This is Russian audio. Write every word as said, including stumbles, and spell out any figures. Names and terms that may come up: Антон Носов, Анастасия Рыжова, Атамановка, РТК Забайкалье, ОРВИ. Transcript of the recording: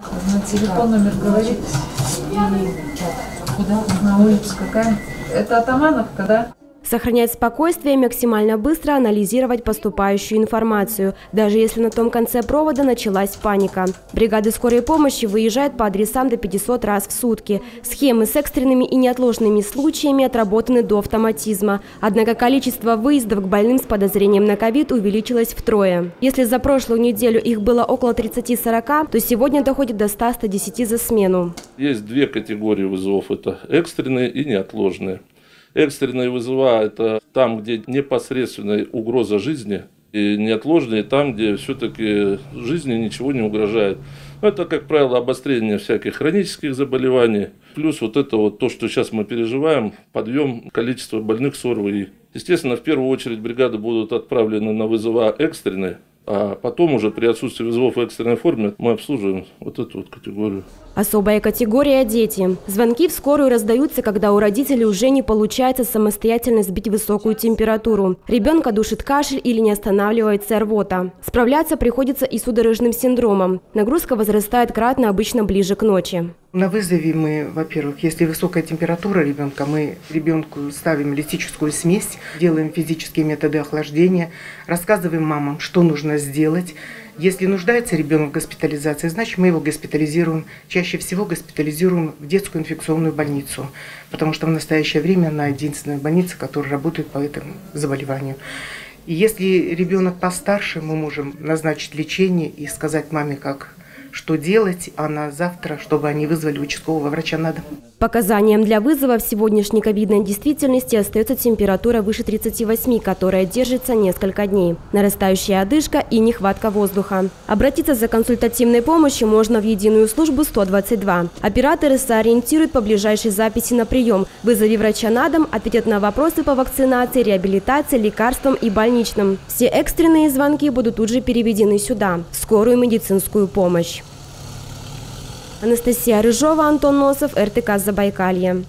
На телефон номер говорит. Куда? На улицу какая? Это Атамановка, да? Сохранять спокойствие, максимально быстро анализировать поступающую информацию, даже если на том конце провода началась паника. Бригады скорой помощи выезжают по адресам до пятисот раз в сутки. Схемы с экстренными и неотложными случаями отработаны до автоматизма. Однако количество выездов к больным с подозрением на ковид увеличилось втрое. Если за прошлую неделю их было около тридцати-сорока, то сегодня доходит до ста-ста десяти за смену. Есть две категории вызовов – это экстренные и неотложные. Экстренные вызова – это там, где непосредственная угроза жизни, и неотложные – там, где все-таки жизни ничего не угрожает. Это, как правило, обострение всяких хронических заболеваний, плюс вот это вот то, что сейчас мы переживаем, подъем количества больных с ОРВИ. Естественно, в первую очередь бригады будут отправлены на вызова экстренные, а потом уже при отсутствии вызовов в экстренной форме мы обслуживаем вот эту вот категорию. Особая категория – дети. Звонки в скорую раздаются, когда у родителей уже не получается самостоятельно сбить высокую температуру. Ребенка душит кашель или не останавливается рвота. Справляться приходится и с судорожным синдромом. Нагрузка возрастает кратно, обычно ближе к ночи. На вызове мы, во-первых, если высокая температура ребенка, мы ребенку ставим литическую смесь, делаем физические методы охлаждения, рассказываем мамам, что нужно сделать. Если нуждается ребенок в госпитализации, значит мы его госпитализируем. Чаще всего госпитализируем в детскую инфекционную больницу, потому что в настоящее время она единственная больница, которая работает по этому заболеванию. И если ребенок постарше, мы можем назначить лечение и сказать маме, как что делать, а на завтра, чтобы они вызвали участкового врача на дом. Показанием для вызова в сегодняшней ковидной действительности остается температура выше тридцати восьми, которая держится несколько дней, нарастающая одышка и нехватка воздуха. Обратиться за консультативной помощью можно в единую службу сто двадцать два. Операторы сориентируют по ближайшей записи на прием, вызови врача на дом, ответят на вопросы по вакцинации, реабилитации, лекарствам и больничным. Все экстренные звонки будут тут же переведены сюда, в скорую медицинскую помощь. Анастасия Рыжова, Антон Носов, эр тэ ка Забайкалье.